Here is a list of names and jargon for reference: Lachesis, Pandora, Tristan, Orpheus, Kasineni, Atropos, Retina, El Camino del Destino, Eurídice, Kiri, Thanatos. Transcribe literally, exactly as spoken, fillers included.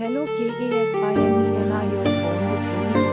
Hello Kasineni, and I am on this video.